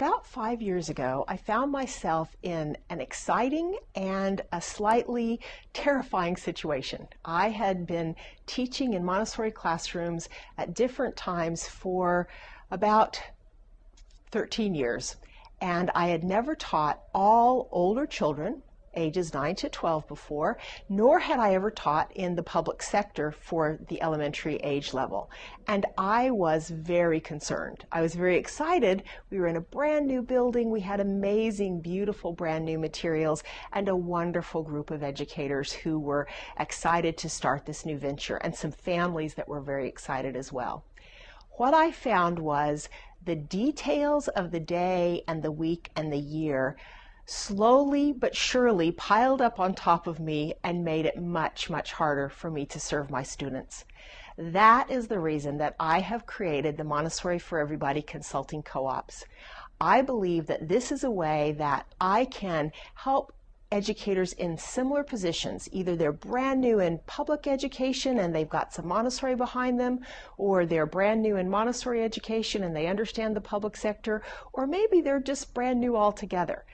About 5 years ago, I found myself in an exciting and a slightly terrifying situation. I had been teaching in Montessori classrooms at different times for about 13 years, and I had never taught all older children, ages 9 to 12 before, nor had I ever taught in the public sector for the elementary age level. And I was very concerned. I was very excited. We were in a brand new building. We had amazing, beautiful, brand new materials and a wonderful group of educators who were excited to start this new venture, and some families that were very excited as well. What I found was the details of the day and the week and the year slowly but surely piled up on top of me and made it much, much harder for me to serve my students. That is the reason that I have created the Montessori for Everybody Consulting Co-ops. I believe that this is a way that I can help educators in similar positions. Either they're brand new in public education and they've got some Montessori behind them, or they're brand new in Montessori education and they understand the public sector, or maybe they're just brand new altogether.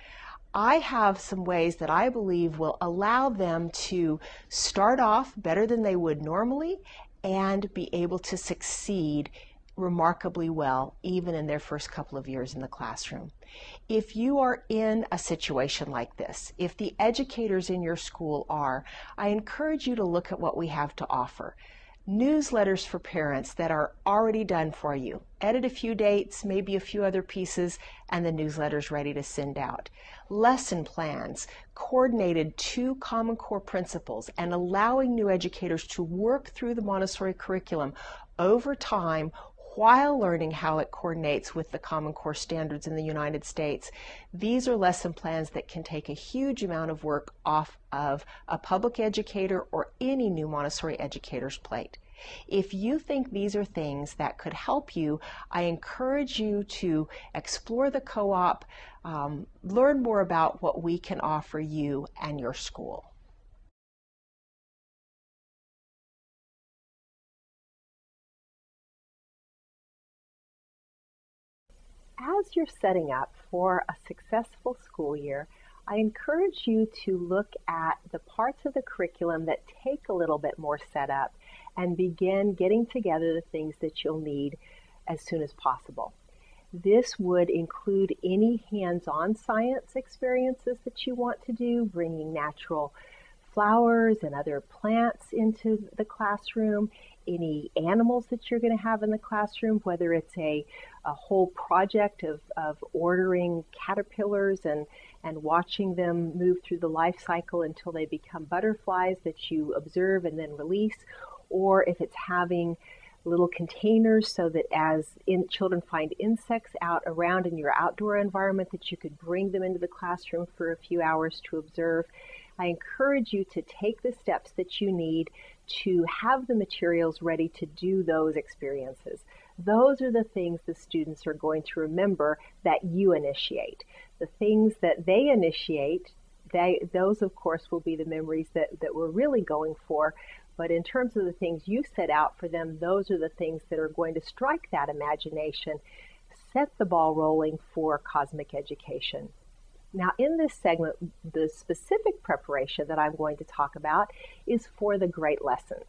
I have some ways that I believe will allow them to start off better than they would normally and be able to succeed remarkably well, even in their first couple of years in the classroom. If you are in a situation like this, if the educators in your school are, I encourage you to look at what we have to offer. Newsletters for parents that are already done for you. Edit a few dates, maybe a few other pieces, and the newsletter's ready to send out. Lesson plans coordinated to Common Core principles and allowing new educators to work through the Montessori curriculum over time while learning how it coordinates with the Common Core standards in the United States. These are lesson plans that can take a huge amount of work off of a public educator or any new Montessori educator's plate. If you think these are things that could help you, I encourage you to explore the co-op, learn more about what we can offer you and your school. As you're setting up for a successful school year, I encourage you to look at the parts of the curriculum that take a little bit more setup and begin getting together the things that you'll need as soon as possible. This would include any hands-on science experiences that you want to do, bringing natural flowers and other plants into the classroom, any animals that you're going to have in the classroom, whether it's a whole project of ordering caterpillars and watching them move through the life cycle until they become butterflies that you observe and then release, or if it's having little containers so that as children find insects out around in your outdoor environment that you could bring them into the classroom for a few hours to observe. I encourage you to take the steps that you need to have the materials ready to do those experiences. Those are the things the students are going to remember that you initiate. The things that they initiate, those of course will be the memories that we're really going for, but in terms of the things you set out for them, those are the things that are going to strike that imagination, set the ball rolling for cosmic education. Now, in this segment, the specific preparation that I'm going to talk about is for the great lessons.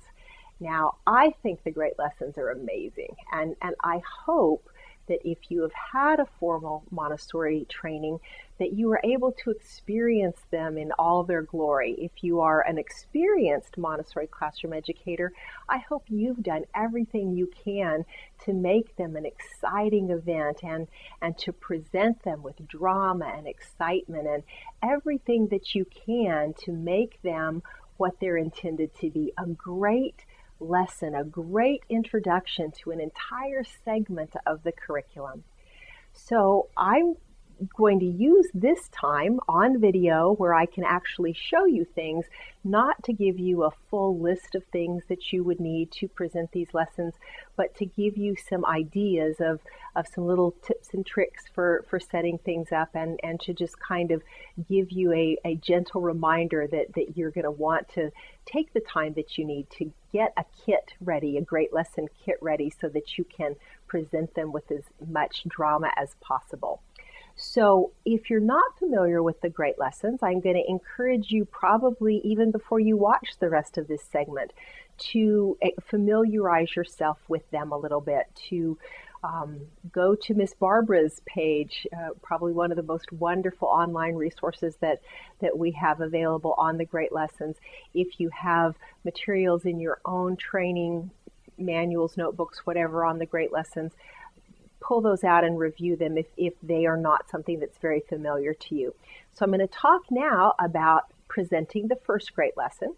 Now, I think the great lessons are amazing, and I hope that if you have had a formal Montessori training, that you are able to experience them in all their glory. If you are an experienced Montessori classroom educator, I hope you've done everything you can to make them an exciting event and to present them with drama and excitement and everything that you can to make them what they're intended to be, a great lesson, a great introduction to an entire segment of the curriculum. So I'm going to use this time on video where I can actually show you things, not to give you a full list of things that you would need to present these lessons, but to give you some ideas of some little tips and tricks for setting things up and to just kind of give you a gentle reminder that you're going to want to take the time that you need to get a kit ready, a great lesson kit ready, so that you can present them with as much drama as possible. So if you're not familiar with the great lessons, I'm going to encourage you, probably even before you watch the rest of this segment, to familiarize yourself with them a little bit, to go to Miss Barbara's page, probably one of the most wonderful online resources that we have available on the Great Lessons. If you have materials in your own training, manuals, notebooks, whatever on the Great Lessons, pull those out and review them if they are not something that's very familiar to you. So I'm going to talk now about presenting the first Great Lesson.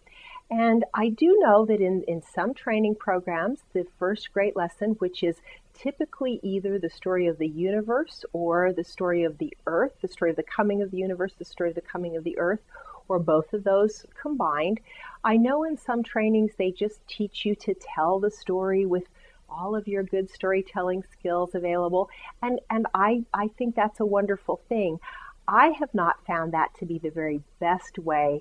And I do know that in some training programs, the first Great Lesson, which is typically either the story of the universe or the story of the earth, the story of the coming of the universe, the story of the coming of the earth, or both of those combined. I know in some trainings they just teach you to tell the story with all of your good storytelling skills available, and I think that's a wonderful thing. I have not found that to be the very best way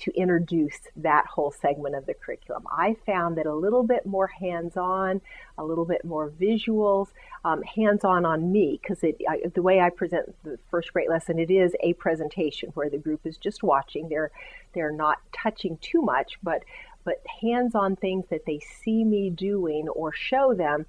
to introduce that whole segment of the curriculum. I found that a little bit more hands-on, a little bit more visuals, hands-on on me, because the way I present the first Great Lesson, it is a presentation where the group is just watching. They're not touching too much, but hands-on things that they see me doing or show them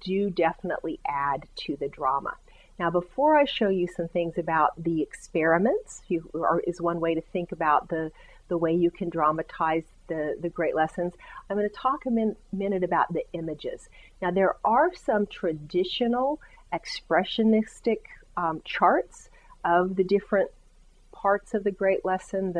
do definitely add to the drama. Now, before I show you some things about the experiments, is one way to think about the way you can dramatize the Great Lessons, I'm going to talk a minute about the images. Now, there are some traditional expressionistic charts of the different parts of the Great Lesson,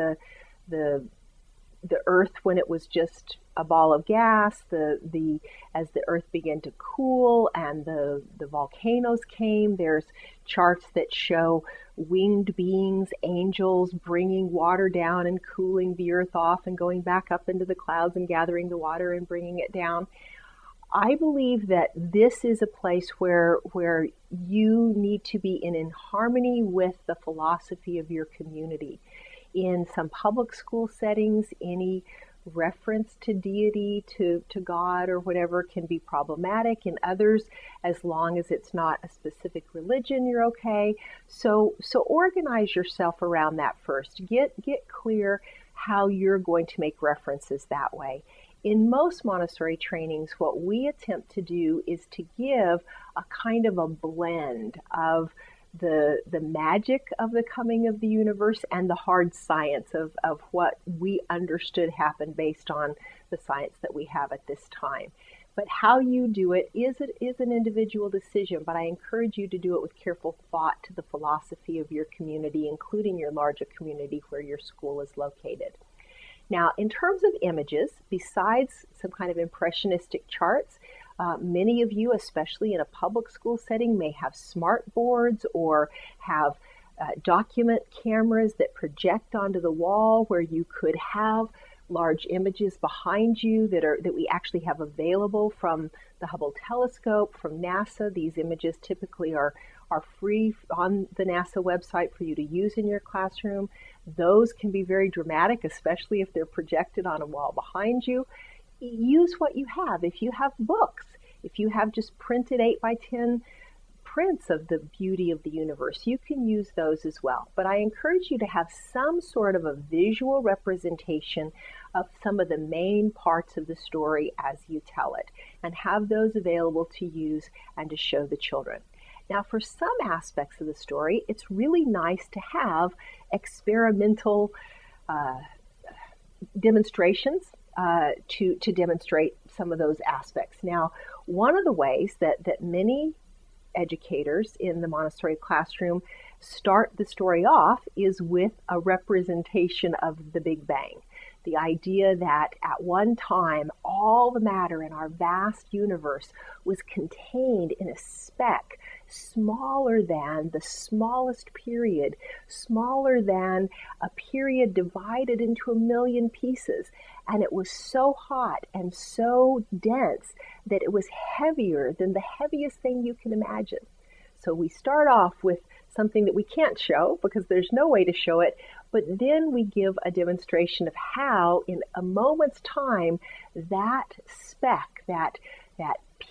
the earth when it was just a ball of gas, as the earth began to cool and the volcanoes came. There's charts that show winged beings, angels, bringing water down and cooling the earth off and going back up into the clouds and gathering the water and bringing it down. I believe that this is a place where you need to be in harmony with the philosophy of your community. In some public school settings, any reference to deity, to God or whatever, can be problematic. In others, as long as it's not a specific religion, you're okay. So organize yourself around that first. Get clear how you're going to make references that way. In most Montessori trainings, what we attempt to do is to give a kind of a blend of the magic of the coming of the universe and the hard science of what we understood happened based on the science that we have at this time. But how you do it is an individual decision, but I encourage you to do it with careful thought to the philosophy of your community, including your larger community where your school is located. Now, in terms of images, besides some kind of impressionistic charts, many of you, especially in a public school setting, may have smart boards or have document cameras that project onto the wall, where you could have large images behind you that we actually have available from the Hubble telescope, from NASA. These images typically are free on the NASA website for you to use in your classroom. Those can be very dramatic, especially if they're projected on a wall behind you. Use what you have. If you have books, if you have just printed 8x10 prints of the beauty of the universe, you can use those as well. But I encourage you to have some sort of a visual representation of some of the main parts of the story as you tell it, and have those available to use and to show the children. Now, for some aspects of the story, it's really nice to have experimental demonstrations to demonstrate some of those aspects. Now, one of the ways that many educators in the Montessori classroom start the story off is with a representation of the Big Bang. The idea that at one time all the matter in our vast universe was contained in a speck smaller than the smallest period, smaller than a period divided into a million pieces. And it was so hot and so dense that it was heavier than the heaviest thing you can imagine. So we start off with something that we can't show because there's no way to show it, but then we give a demonstration of how in a moment's time that speck, that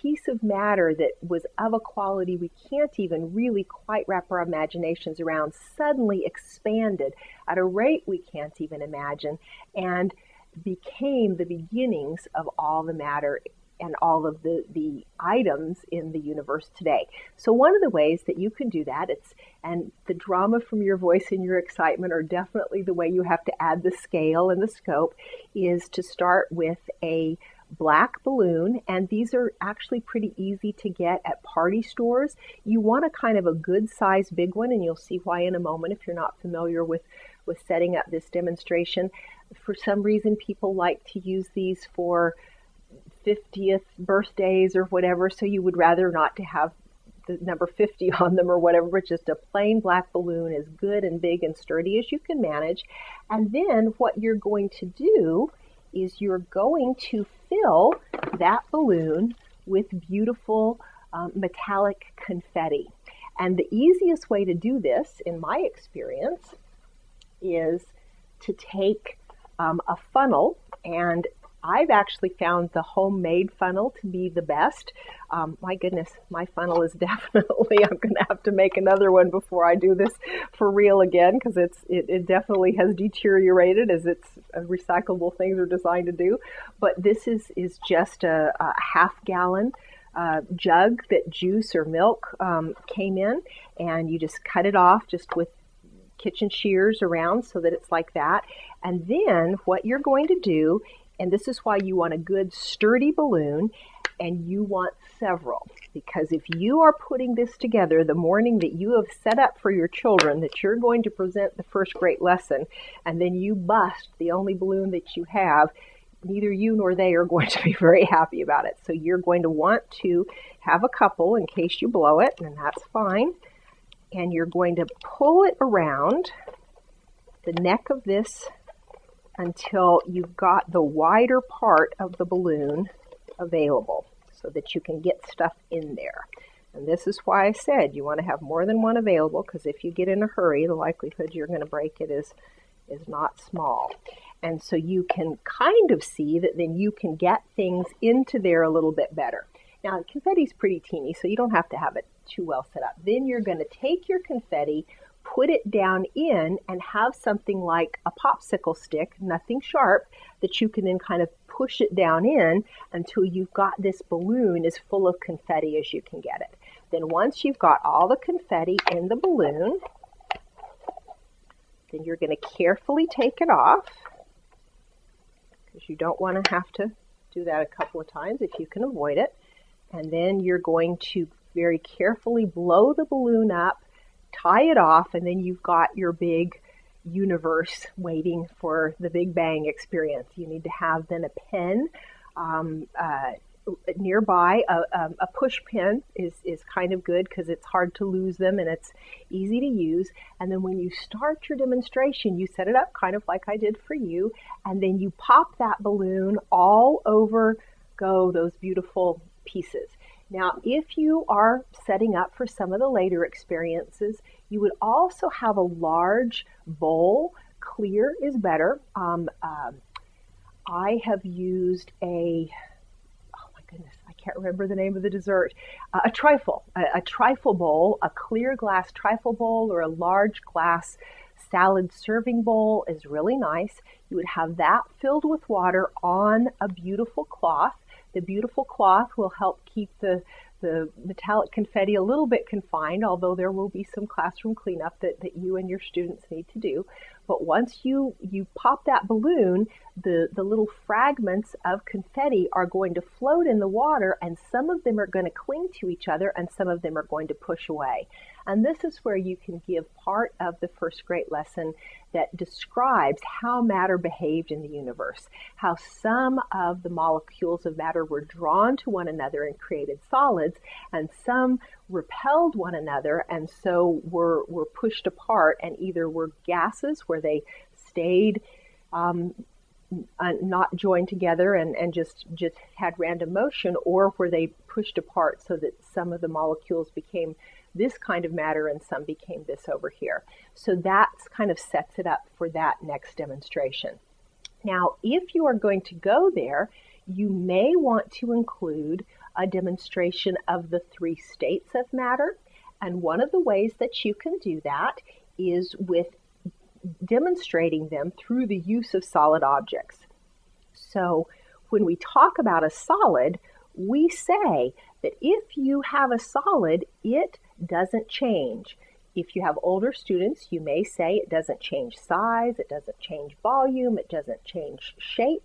piece of matter that was of a quality we can't even really quite wrap our imaginations around suddenly expanded at a rate we can't even imagine and became the beginnings of all the matter and all of the items in the universe today. So one of the ways that you can do that, and the drama from your voice and your excitement are definitely the way you have to add the scale and the scope, is to start with a black balloon. And these are actually pretty easy to get at party stores. You want a kind of a good size big one, and you'll see why in a moment if you're not familiar with setting up this demonstration. For some reason, people like to use these for 50th birthdays or whatever, so you would rather not to have the number 50 on them or whatever, but just a plain black balloon is good and big and sturdy as you can manage. And then what you're going to do is you're going to fill that balloon with beautiful metallic confetti. And the easiest way to do this, in my experience, is to take a funnel, and I've actually found the homemade funnel to be the best. My goodness, my funnel is definitely, I'm going to have to make another one before I do this for real again, because it definitely has deteriorated, as it's recyclable things are designed to do. But this is just a half-gallon jug that juice or milk came in, and you just cut it off just with kitchen shears around so that it's like that. And then what you're going to do, and this is why you want a good sturdy balloon, and you want several, because if you are putting this together the morning that you have set up for your children that you're going to present the first great lesson, and then you bust the only balloon that you have, neither you nor they are going to be very happy about it. So you're going to want to have a couple in case you blow it, and that's fine. And you're going to pull it around the neck of this until you've got the wider part of the balloon available so that you can get stuff in there. And this is why I said you want to have more than one available, because if you get in a hurry, the likelihood you're going to break it is not small. And so you can kind of see that then you can get things into there a little bit better. Now, confetti's pretty teeny, so you don't have to have it too well set up. Then you're going to take your confetti, put it down in, and have something like a popsicle stick, nothing sharp, that you can then kind of push it down in until you've got this balloon as full of confetti as you can get it. Then once you've got all the confetti in the balloon, then you're going to carefully take it off, because you don't want to have to do that a couple of times if you can avoid it. And then you're going to very carefully blow the balloon up, tie it off, and then you've got your big universe waiting for the Big Bang experience. You need to have then a pen nearby. A push pen is kind of good, because it's hard to lose them and it's easy to use. And then when you start your demonstration, you set it up kind of like I did for you, and then you pop that balloon all over go those beautiful pieces. Now, if you are setting up for some of the later experiences, you would also have a large bowl. Clear is better. I have used oh my goodness, I can't remember the name of the dessert, a trifle bowl, a clear glass trifle bowl or a large glass salad serving bowl is really nice. You would have that filled with water on a beautiful cloth. The beautiful cloth will help keep the metallic confetti a little bit confined, although there will be some classroom cleanup that you and your students need to do. But once you pop that balloon, the little fragments of confetti are going to float in the water, and some of them are going to cling to each other and some of them are going to push away. And this is where you can give part of the first great lesson that describes how matter behaved in the universe, how some of the molecules of matter were drawn to one another and created solids, and some repelled one another and so were pushed apart, and either were gases where they stayed not joined together and just had random motion, or where they pushed apart so that some of the molecules became this kind of matter and some became this over here. So that's kind of sets it up for that next demonstration. Now, if you are going to go there, you may want to include a demonstration of the three states of matter. And one of the ways that you can do that is with demonstrating them through the use of solid objects. So when we talk about a solid, we say that if you have a solid, it doesn't change. If you have older students, you may say it doesn't change size, it doesn't change volume, it doesn't change shape.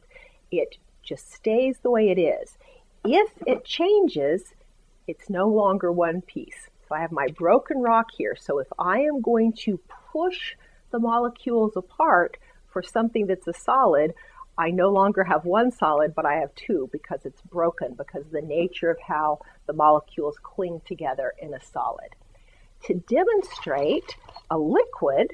It just stays the way it is. If it changes, it's no longer one piece. So I have my broken rock here. So if I am going to push the molecules apart for something that's a solid, I no longer have one solid, but I have two because it's broken, because the nature of how the molecules cling together in a solid. To demonstrate a liquid,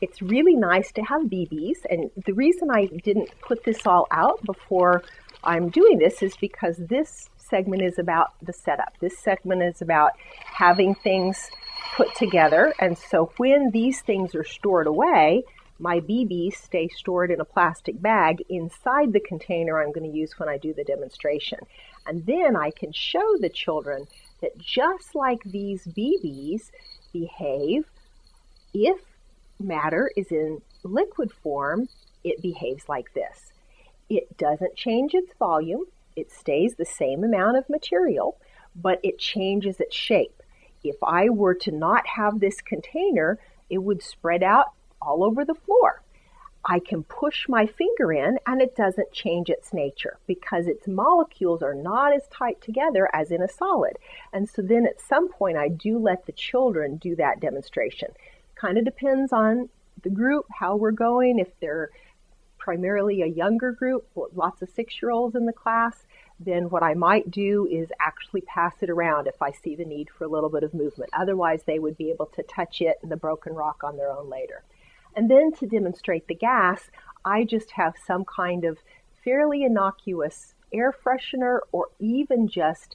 it's really nice to have BBs, and the reason I didn't put this all out before I'm doing this is because this segment is about the setup. This segment is about having things put together, and so when these things are stored away, my BBs stay stored in a plastic bag inside the container I'm going to use when I do the demonstration. And then I can show the children that just like these BBs behave, if matter is in liquid form, it behaves like this. It doesn't change its volume. It stays the same amount of material, but it changes its shape. If I were to not have this container, it would spread out all over the floor. I can push my finger in and it doesn't change its nature because its molecules are not as tight together as in a solid. And so then at some point I do let the children do that demonstration. Kind of depends on the group, how we're going. If they're primarily a younger group, lots of 6-year-olds in the class, then what I might do is actually pass it around if I see the need for a little bit of movement. Otherwise they would be able to touch it and the broken rock on their own later. And then to demonstrate the gas, I just have some kind of fairly innocuous air freshener or even just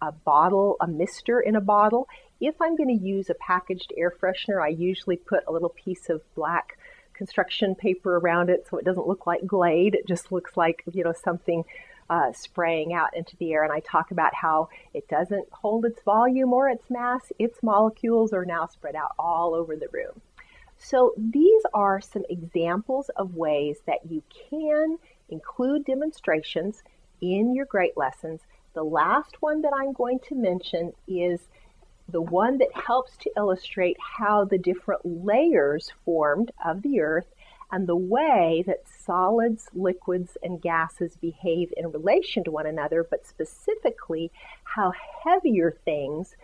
a bottle, a mister in a bottle. If I'm going to use a packaged air freshener, I usually put a little piece of black construction paper around it so it doesn't look like Glade. It just looks like, you know, something spraying out into the air. And I talk about how it doesn't hold its volume or its mass. Its molecules are now spread out all over the room. So these are some examples of ways that you can include demonstrations in your grade lessons. The last one that I'm going to mention is the one that helps to illustrate how the different layers formed of the Earth and the way that solids, liquids, and gases behave in relation to one another, but specifically how heavier things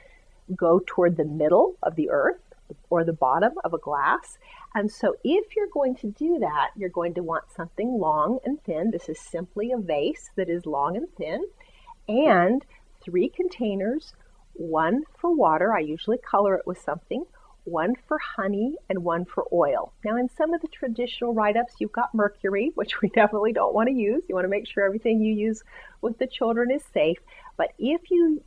go toward the middle of the Earth or the bottom of a glass. And so if you're going to do that, you're going to want something long and thin. This is simply a vase that is long and thin, and 3 containers, one for water, I usually color it with something, one for honey, and one for oil. Now in some of the traditional write-ups, you've got mercury, which we definitely don't want to use. You want to make sure everything you use with the children is safe. But if you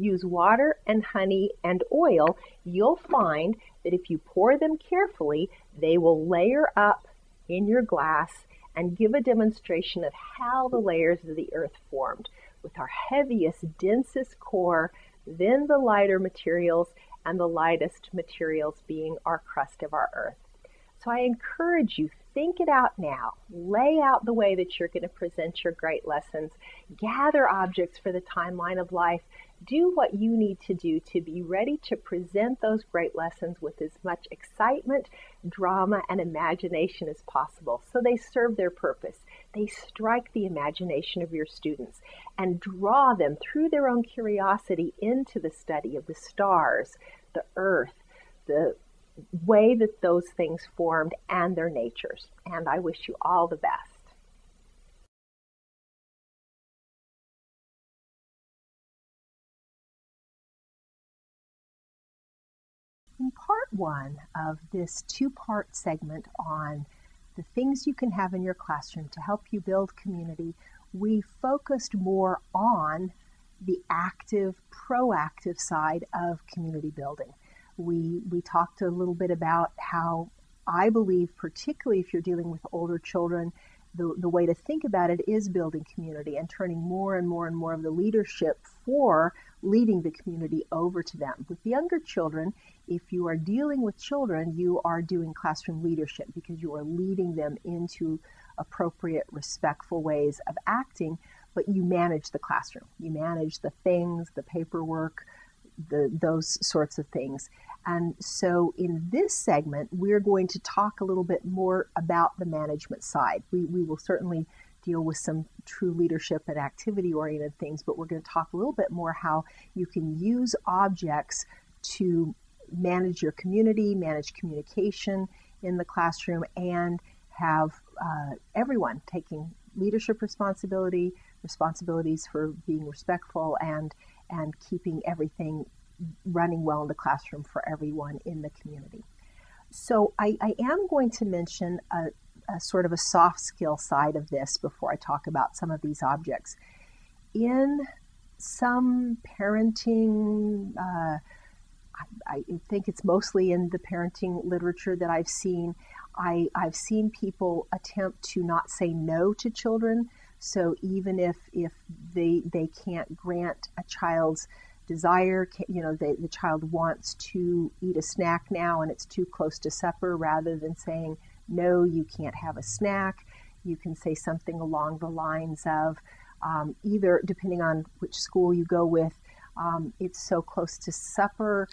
use water and honey and oil, you'll find that if you pour them carefully, they will layer up in your glass and give a demonstration of how the layers of the Earth formed, with our heaviest, densest core, then the lighter materials, and the lightest materials being our crust of our Earth. So I encourage you, think it out now. Lay out the way that you're going to present your great lessons. Gather objects for the timeline of life. Do what you need to do to be ready to present those great lessons with as much excitement, drama, and imagination as possible so they serve their purpose. They strike the imagination of your students and draw them through their own curiosity into the study of the stars, the Earth, the way that those things formed, and their natures. And I wish you all the best. In part one of this two-part segment on the things you can have in your classroom to help you build community, we focused more on the active, proactive side of community building. We talked a little bit about how I believe, particularly if you're dealing with older children, the way to think about it is building community and turning more and more and more of the leadership for leading the community over to them. With the younger children, if you are dealing with children, you are doing classroom leadership because you are leading them into appropriate, respectful ways of acting, but you manage the classroom. You manage the things, the paperwork, those sorts of things. And so in this segment, we're going to talk a little bit more about the management side. We will certainly deal with some true leadership and activity-oriented things, but we're going to talk a little bit more how you can use objects to manage your community, manage communication in the classroom, and have everyone taking leadership responsibility, responsibilities for being respectful, and keeping everything running well in the classroom for everyone in the community. So I am going to mention a sort of a soft skill side of this before I talk about some of these objects. In some parenting, I think it's mostly in the parenting literature that I've seen, I've seen people attempt to not say no to children. So even if they can't grant a child's desire, you know, the child wants to eat a snack now and it's too close to supper, rather than saying, no, you can't have a snack, you can say something along the lines of, either, depending on which school you go with, it's so close to supper,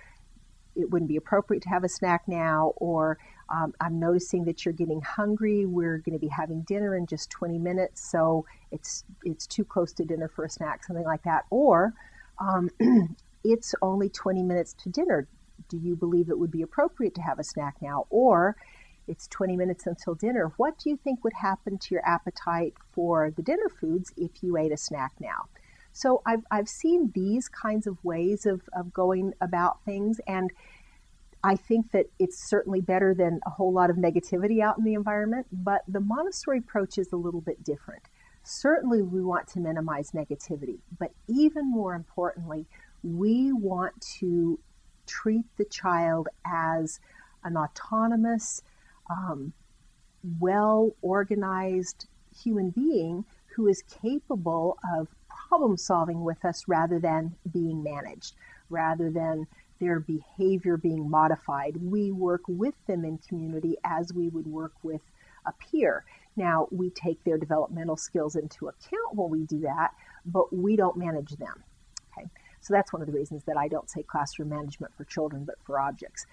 it wouldn't be appropriate to have a snack now, or I'm noticing that you're getting hungry, we're going to be having dinner in just 20 minutes, so it's too close to dinner for a snack, something like that. Or it's only 20 minutes to dinner, do you believe it would be appropriate to have a snack now? Or it's 20 minutes until dinner, what do you think would happen to your appetite for the dinner foods if you ate a snack now? So I've seen these kinds of ways of going about things, and I think that it's certainly better than a whole lot of negativity out in the environment, but the Montessori approach is a little bit different. Certainly we want to minimize negativity, but even more importantly, we want to treat the child as an autonomous, well-organized human being who is capable of problem solving with us rather than being managed, rather than their behavior being modified. We work with them in community as we would work with a peer. Now, we take their developmental skills into account when we do that, but we don't manage them. Okay, so that's one of the reasons that I don't say classroom management for children, but for objects.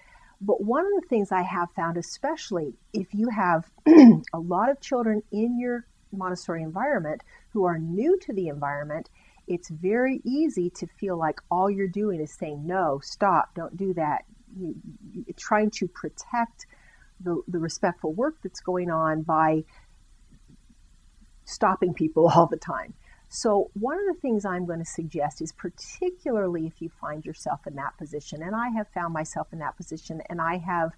But one of the things I have found, especially if you have a lot of children in your Montessori environment who are new to the environment, it's very easy to feel like all you're doing is saying, no, stop, don't do that. You're trying to protect the respectful work that's going on by stopping people all the time. So one of the things I'm going to suggest is, particularly if you find yourself in that position, and I have found myself in that position, and I have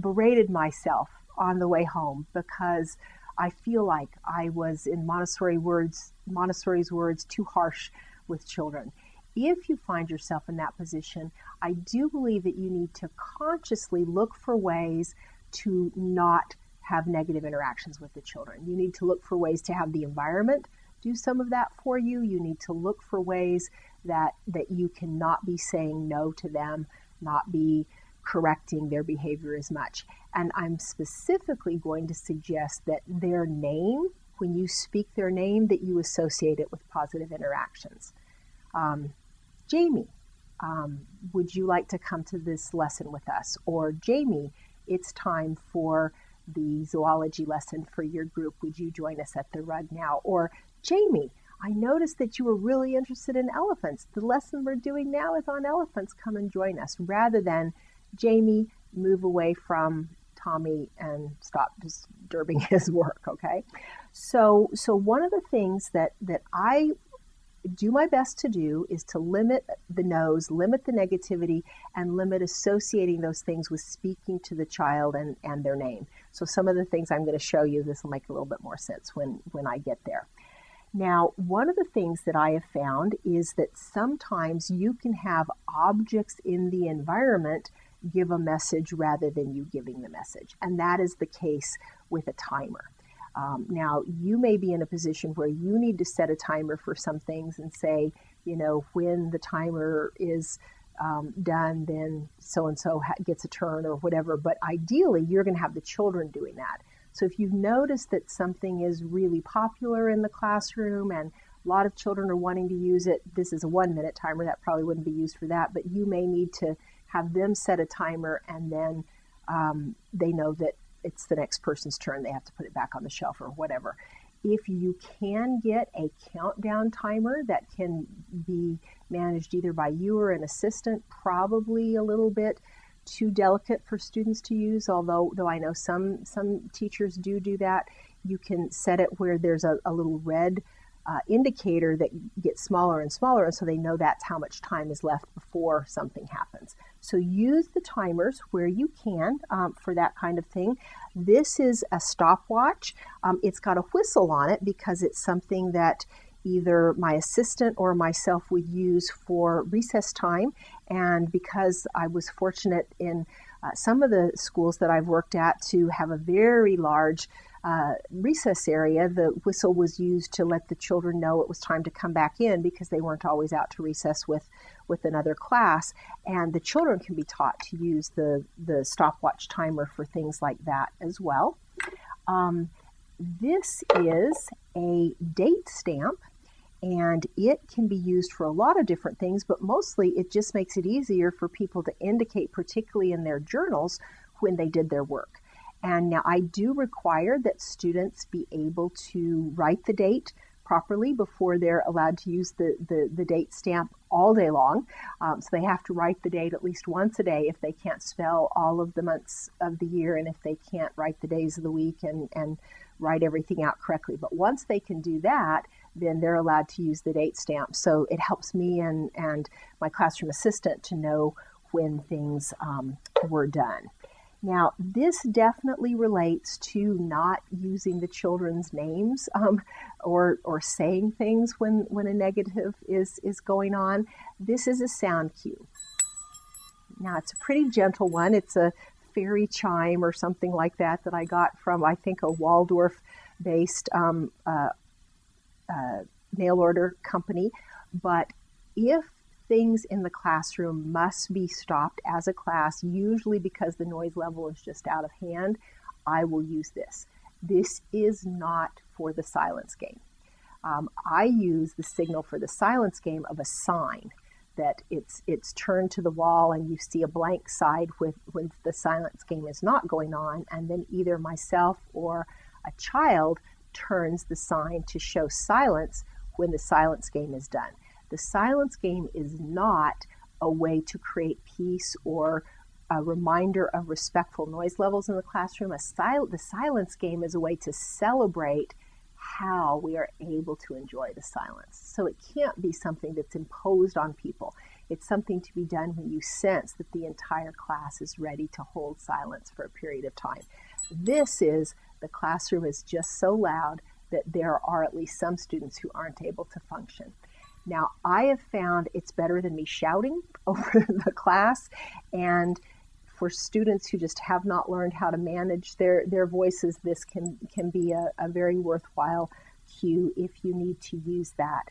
berated myself on the way home because I feel like I was, in Montessori's words, too harsh with children. If you find yourself in that position, I do believe that you need to consciously look for ways to not have negative interactions with the children. You need to look for ways to have the environment do some of that for you. You need to look for ways that you cannot be saying no to them, not be correcting their behavior as much. And I'm specifically going to suggest that their name, when you speak their name, that you associate it with positive interactions. Jamie, would you like to come to this lesson with us? Or Jamie, it's time for the zoology lesson for your group. Would you join us at the rug now? Or Jamie, I noticed that you were really interested in elephants. The lesson we're doing now is on elephants. Come and join us. Rather than, Jamie, move away from Tommy and stop disturbing his work, okay? So one of the things that I do my best to do is to limit the no's, limit the negativity, and limit associating those things with speaking to the child and their name. So some of the things I'm going to show you, this will make a little bit more sense when I get there. Now, one of the things that I have found is that sometimes you can have objects in the environment give a message rather than you giving the message. And that is the case with a timer. Now, you may be in a position where you need to set a timer for some things and say, you know, when the timer is done, then so-and-so gets a turn or whatever. But ideally, you're going to have the children doing that. So if you've noticed that something is really popular in the classroom and a lot of children are wanting to use it, this is a 1-minute timer. That probably wouldn't be used for that. But you may need to have them set a timer, and then they know that it's the next person's turn. They have to put it back on the shelf or whatever. If you can get a countdown timer that can be managed either by you or an assistant, probably a little bit too delicate for students to use, although I know some teachers do that. You can set it where there's a little red indicator that gets smaller and smaller, and so they know that's how much time is left before something happens. So use the timers where you can for that kind of thing. This is a stopwatch. It's got a whistle on it because it's something that either my assistant or myself would use for recess time. And because I was fortunate in some of the schools that I've worked at to have a very large recess area, the whistle was used to let the children know it was time to come back in because they weren't always out to recess with another class. And the children can be taught to use the stopwatch timer for things like that as well. This is a date stamp, and it can be used for a lot of different things, but mostly it just makes it easier for people to indicate, particularly in their journals, when they did their work. And now I do require that students be able to write the date properly before they're allowed to use the date stamp all day long. So they have to write the date at least once a day if they can't spell all of the months of the year and if they can't write the days of the week and write everything out correctly. But once they can do that, then they're allowed to use the date stamp. So it helps me and my classroom assistant to know when things were done. Now, this definitely relates to not using the children's names or saying things when a negative is going on. This is a sound cue. Now, it's a pretty gentle one. It's a fairy chime or something like that that I got from, I think, a Waldorf-based mail order company. But if things in the classroom must be stopped as a class, usually because the noise level is just out of hand, I will use this. This is not for the silence game. I use the signal for the silence game of a sign that it's turned to the wall and you see a blank side when the silence game is not going on, and then either myself or a child turns the sign to show silence when the silence game is done. The silence game is not a way to create peace or a reminder of respectful noise levels in the classroom. The silence game is a way to celebrate how we are able to enjoy the silence. So it can't be something that's imposed on people. It's something to be done when you sense that the entire class is ready to hold silence for a period of time. This is the classroom is just so loud that there are at least some students who aren't able to function. Now, I have found it's better than me shouting over the class, and for students who just have not learned how to manage their voices, this can be a very worthwhile cue if you need to use that.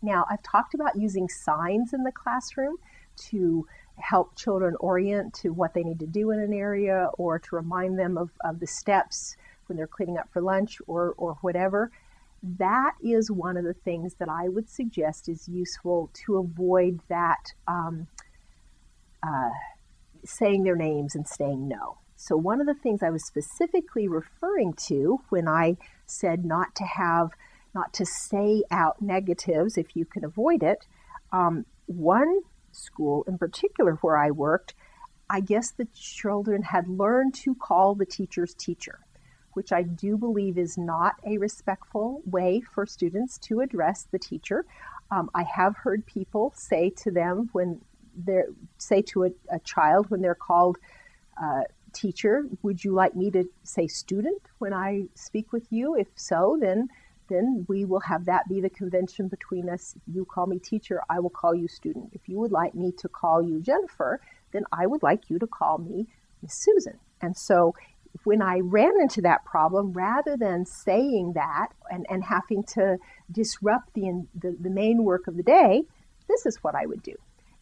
Now, I've talked about using signs in the classroom to help children orient to what they need to do in an area or to remind them of the steps when they're cleaning up for lunch or whatever. That is one of the things that I would suggest is useful to avoid that saying their names and saying no. So one of the things I was specifically referring to when I said not to say out negatives if you can avoid it, one school in particular where I worked, I guess the children had learned to call the teacher's teacher, which I do believe is not a respectful way for students to address the teacher. I have heard people say to them a child when they're called teacher, would you like me to say student when I speak with you? If so, then we will have that be the convention between us. You call me teacher, I will call you student. If you would like me to call you Jennifer, then I would like you to call me Miss Susan. And so when I ran into that problem, rather than saying that and having to disrupt the main work of the day, this is what I would do.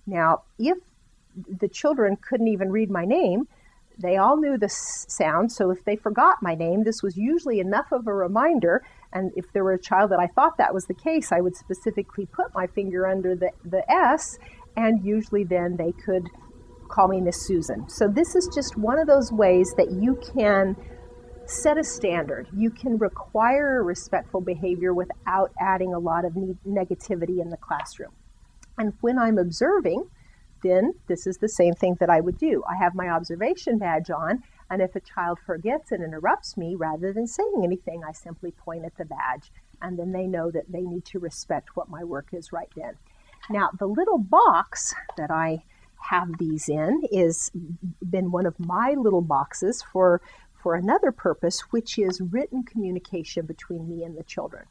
Now, if the children couldn't even read my name, they all knew the sound, so if they forgot my name, this was usually enough of a reminder, and if there were a child that I thought that was the case, I would specifically put my finger under the S, and usually then they could call me Miss Susan. So this is just one of those ways that you can set a standard. You can require respectful behavior without adding a lot of negativity in the classroom. And when I'm observing, then this is the same thing that I would do. I have my observation badge on, and if a child forgets and interrupts me, rather than saying anything, I simply point at the badge, and then they know that they need to respect what my work is right then. Now, the little box that I have these in is been one of my little boxes for another purpose, which is written communication between me and the children.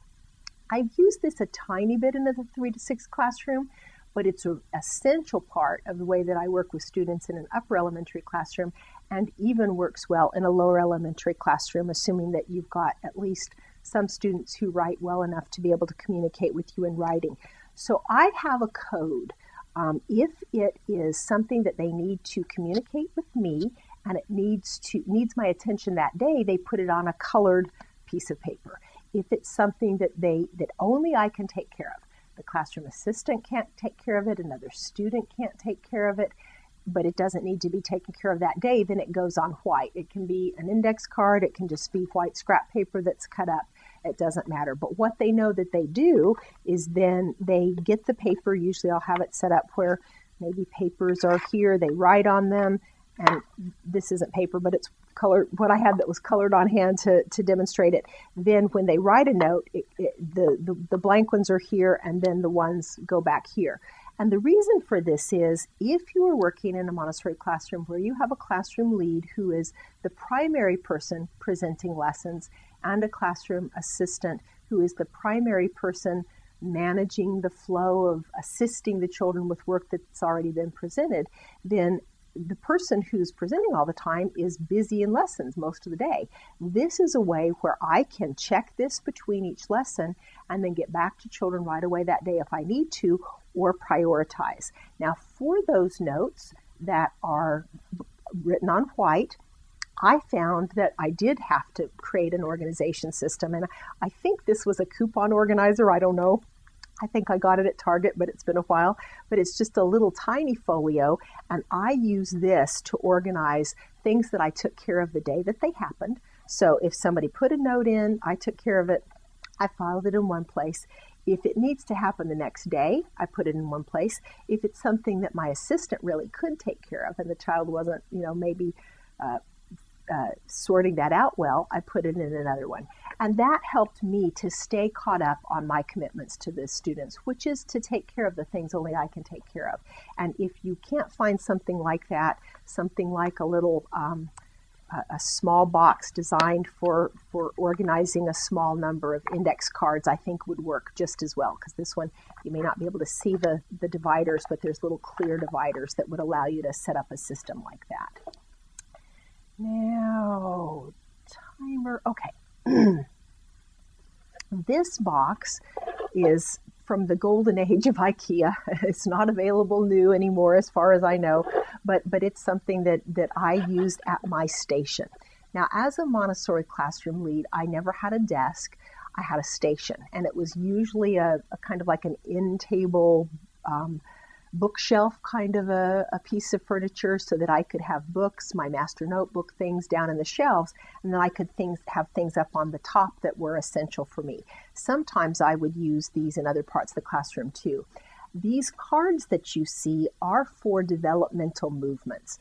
I've used this a tiny bit in the 3 to 6 classroom, but it's an essential part of the way that I work with students in an upper elementary classroom, and even works well in a lower elementary classroom, assuming that you've got at least some students who write well enough to be able to communicate with you in writing. So I have a code. If it is something that they need to communicate with me and it needs my attention that day, they put it on a colored piece of paper. If it's something that only I can take care of, the classroom assistant can't take care of it, another student can't take care of it, but it doesn't need to be taken care of that day, then it goes on white. It can be an index card, it can just be white scrap paper that's cut up, it doesn't matter. But what they know that they do is then they get the paper, usually I'll have it set up where maybe papers are here, they write on them, and this isn't paper, but it's colored, what I had that was colored on hand to demonstrate it. Then when they write a note, the blank ones are here, and then the ones go back here. And the reason for this is if you are working in a Montessori classroom where you have a classroom lead who is the primary person presenting lessons and a classroom assistant who is the primary person managing the flow of assisting the children with work that's already been presented, then the person who's presenting all the time is busy in lessons most of the day. This is a way where I can check this between each lesson and then get back to children right away that day if I need to, or prioritize. Now, for those notes that are written on white, I found that I did have to create an organization system, and I think this was a coupon organizer, I don't know. I think I got it at Target, but it's been a while. But it's just a little tiny folio, and I use this to organize things that I took care of the day that they happened. So if somebody put a note in, I took care of it, I filed it in one place. If it needs to happen the next day, I put it in one place. If it's something that my assistant really could take care of and the child wasn't, maybe sorting that out well, I put it in another one. And that helped me to stay caught up on my commitments to the students, which is to take care of the things only I can take care of. And if you can't find something like that, something like a little a small box designed for organizing a small number of index cards, I think would work just as well, because this one you may not be able to see the dividers, but there's little clear dividers that would allow you to set up a system like that. Now, timer, okay. This box is from the golden age of IKEA. It's not available new anymore as far as I know, but it's something that I used at my station. Now, as a Montessori classroom lead, I never had a desk. I had a station, and it was usually a kind of like an end table bookshelf kind of a piece of furniture so that I could have books, my master notebook, things down in the shelves, and then I could have things up on the top that were essential for me. Sometimes I would use these in other parts of the classroom too. These cards that you see are for developmental movements.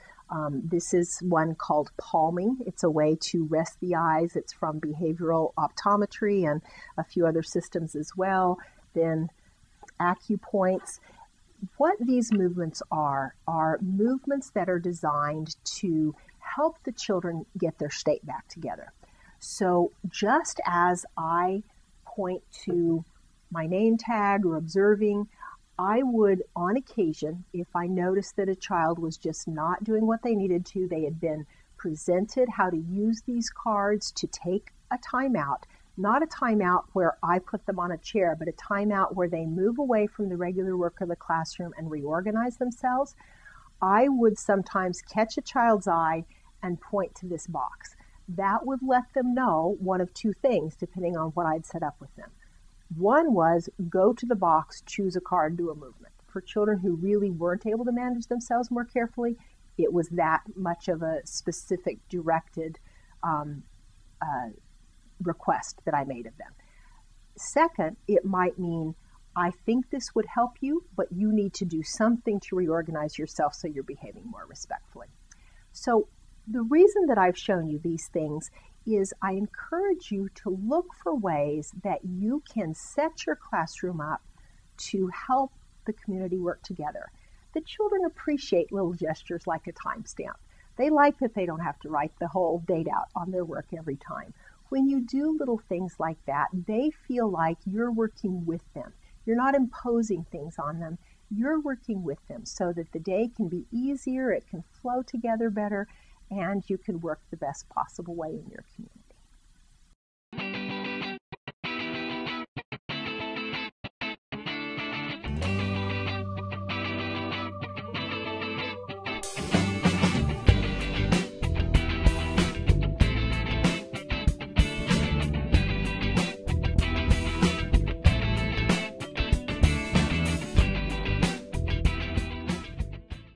This is one called palming. It's a way to rest the eyes. It's from behavioral optometry and a few other systems as well. Then acupoints. What these movements are movements that are designed to help the children get their state back together. So just as I point to my name tag or observing, I would, on occasion, if I noticed that a child was just not doing what they needed to, they had been presented how to use these cards to take a timeout, not a timeout where I put them on a chair, but a timeout where they move away from the regular work of the classroom and reorganize themselves, I would sometimes catch a child's eye and point to this box. That would let them know one of two things, depending on what I'd set up with them. One was go to the box, choose a card, do a movement. For children who really weren't able to manage themselves more carefully, it was that much of a specific directed request that I made of them. Second, it might mean, I think this would help you, but you need to do something to reorganize yourself so you're behaving more respectfully. So the reason that I've shown you these things is I encourage you to look for ways that you can set your classroom up to help the community work together. The children appreciate little gestures like a timestamp. They like that they don't have to write the whole date out on their work every time. When you do little things like that, they feel like you're working with them. You're not imposing things on them. You're working with them so that the day can be easier, it can flow together better, and you can work the best possible way in your community.